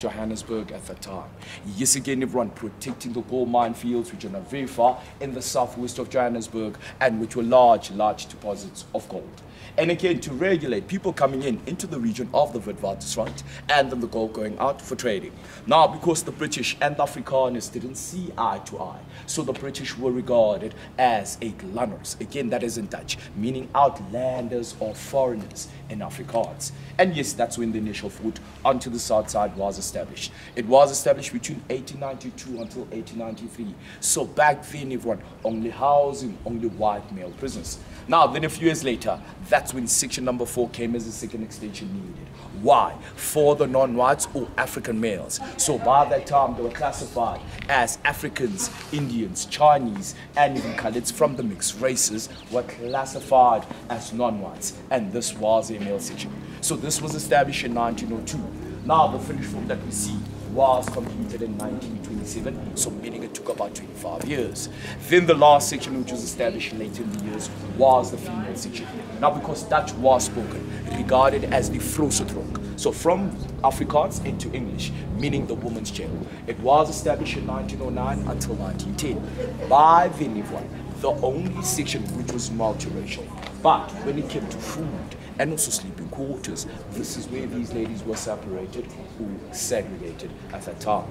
Johannesburg at the time. Yes, again, everyone protecting the coal minefields, which are not very far in the southwest of Johannesburg, and which were large deposits of gold. And again, to regulate people coming in into the region of the Witwatersrand, and then the gold going out for trading. Now, because the British and the Afrikaners didn't see eye to eye, so the British were regarded as uitlanders. Again, that is in Dutch, meaning outlanders or foreigners in Afrikaans. And yes, that's when the initial foot onto the south side was established. It was established between 1892 until 1893. So back then, everyone, only housing, only white male prisoners. Now, then a few years later, that's when section number 4 came as a second extension needed. Why? For the non-whites or African males. So by that time, they were classified as Africans, Indians, Chinese, and even coloreds from the mixed races were classified as non-whites. And this was a male section. So this was established in 1902. Now the finished form that we see was completed in 1927, so meaning it took about 25 years. Then the last section, which was established later in the years, was the female section. Now, because Dutch was spoken, regarded as the Froesetrok, so from Afrikaans into English, meaning the woman's jail. It was established in 1909 until 1910. By then, everyone, the only section which was multiracial. But when it came to food and also sleeping quarters, this is where these ladies were separated or segregated at that time.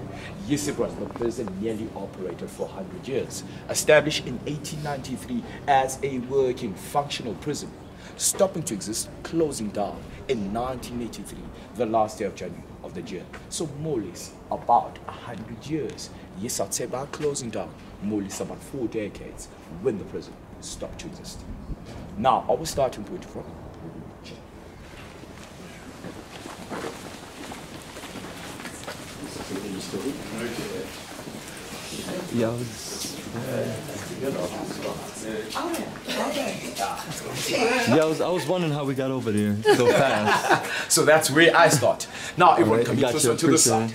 Yes, it was the prison nearly operated for 100 years, established in 1893 as a working, functional prison, stopping to exist, closing down in 1983, the last day of January of the year. So more or less about 100 years. Yes, I'd say about closing down, more or less about 4 decades when the prison stopped to exist. Now, our starting point from I was wondering how we got over there so fast. So that's where I start. Now everyone coming closer to the side.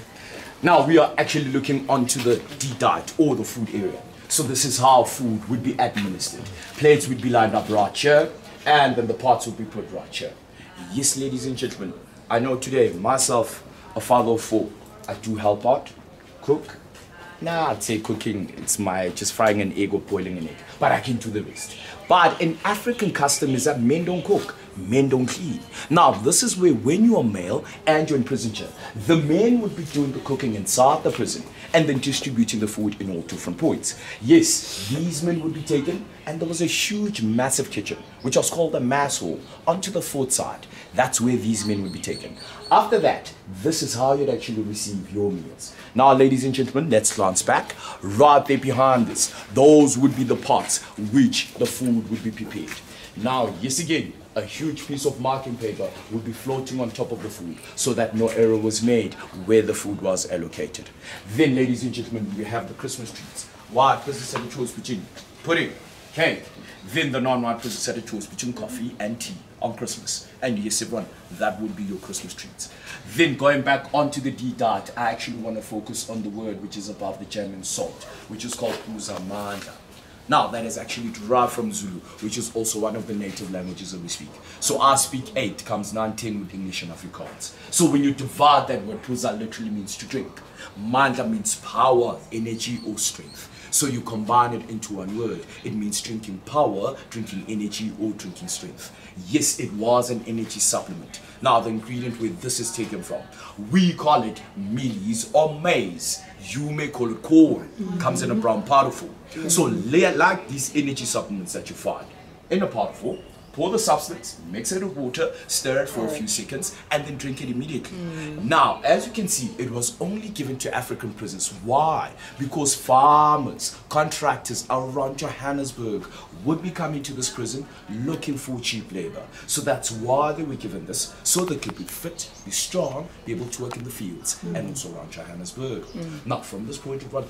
Now we are actually looking onto the diet or the food area. So this is how food would be administered. Plates would be lined up right here, and then the pots would be put right here. Yes, ladies and gentlemen, I know today myself, a father of 4, I do help out, cook. Nah, I'd say cooking, it's my just frying an egg or boiling an egg, but I can do the rest. But an African custom is that men don't cook, men don't clean. Now, this is where when you're a male and you're in prison jail, the men would be doing the cooking inside the prison and then distributing the food in all different points. Yes, these men would be taken, and there was a huge, massive kitchen, which was called the mass hall, onto the fourth side. That's where these men would be taken. After that, this is how you'd actually receive your meals. Now, ladies and gentlemen, let's glance back. Right there behind this, those would be the pots which the food would be prepared. Now, yes again, a huge piece of marking paper would be floating on top of the food so that no error was made where the food was allocated. Then, ladies and gentlemen, we have the Christmas treats. Why? Christmas had a choice between pudding, cake. Then the non-white prisoners had a choice between coffee and tea on Christmas. And yes, everyone, that would be your Christmas treats. Then going back onto the diet, I actually want to focus on the word which is above the German salt, which is called Uzamanda. Now, that is actually derived from Zulu, which is also one of the native languages that we speak. So I speak 8, comes 9, 10 with English and Afrikaans. So when you divide that word, Puza literally means to drink. Manda means power, energy, or strength. So you combine it into one word. It means drinking power, drinking energy, or drinking strength. Yes, it was an energy supplement. Now, the ingredient where this is taken from, we call it mealies or maize. You may call it corn. Comes in a brown powder form. So like these energy supplements that you find in a powder form, pour the substance, mix it with water, stir it for a few seconds, and then drink it immediately. Now, as you can see, it was only given to African prisoners. Why? Because farmers, contractors around Johannesburg would be coming to this prison looking for cheap labor. So that's why they were given this, so they could be fit, be strong, be able to work in the fields, and also around Johannesburg. Now, from this point of view,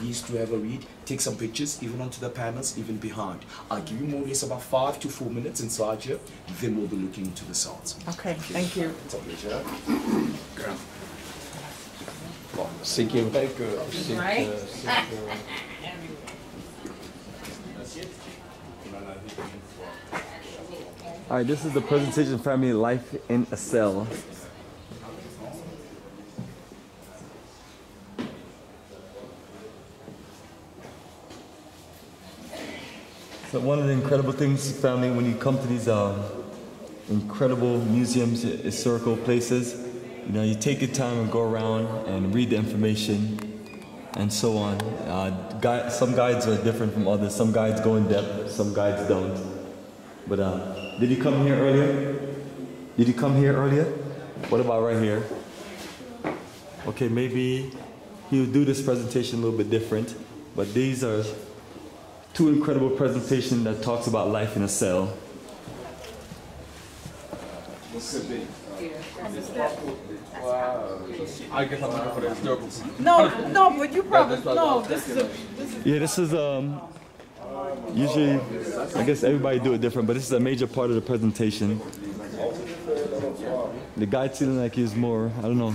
please do have a read, take some pictures, even onto the panels, even behind. I'll give you more or less about 5 to 4 minutes inside here, then we'll be looking into the results. Okay, thank you. It's a pleasure. All right, this is the presentation, Family Life in a Cell. But one of the incredible things, family, when you come to these incredible museums, historical places, you know, you take your time and go around and read the information and so on. Some guides are different from others. Some guides go in depth, some guides don't. But did you come here earlier? Did you come here earlier? What about right here? Okay, maybe he'll do this presentation a little bit different, but these are two incredible presentations that talks about life in a cell. This could be. Wow. I guess I'm looking for the historical. No, no, but you probably no. This is. Yeah, this is usually, I guess everybody do it different, but this is a major part of the presentation. The guy feeling like he's more, I don't know,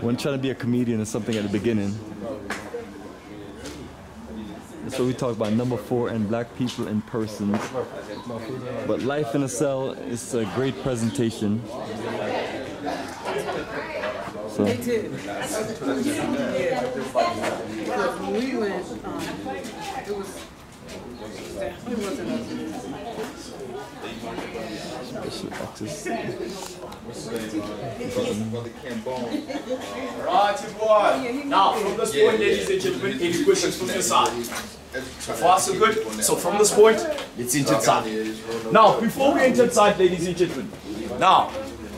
when trying to be a comedian or something at the beginning. So we talk about number 4 and black people and persons. But life in a cell is a great presentation. So. They did. When we went, it was definitely wasn't. Right, you boy. Now, from this point, ladies and gentlemen, any questions from your side? So far, so good. So from this point, let's enter inside. Now, before we enter inside, ladies and gentlemen, now,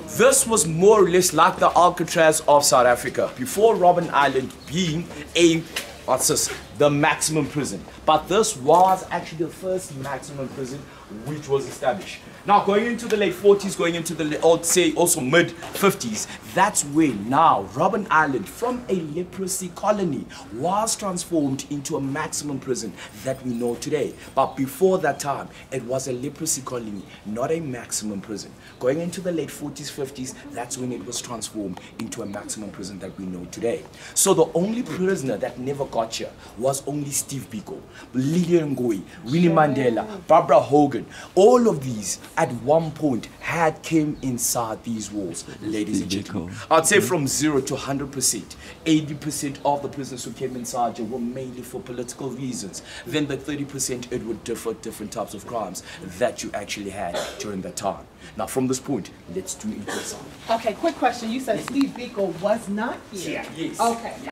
this was more or less like the Alcatraz of South Africa, before Robben Island being a, what's this, the maximum prison. But this was actually the first maximum prison which was established. Now going into the late 40s, going into the, I would say also mid 50s, that's where now Robben Island from a leprosy colony was transformed into a maximum prison that we know today. But before that time, it was a leprosy colony, not a maximum prison. Going into the late 40s, 50s, that's when it was transformed into a maximum prison that we know today. So the only prisoner that never got here was only Steve Biko, Lilian Ngoyi, Winnie Mandela, Barbara Hogan. All of these at one point had came inside these walls, ladies and gentlemen. I'd say from 0 to 100%, 80% of the prisoners who came inside were mainly for political reasons. Then the 30%, it would differ different types of crimes that you actually had during that time. Now from this point, let's do it. Okay, quick question. You said Steve Biko was not here. Yeah, yes. Okay.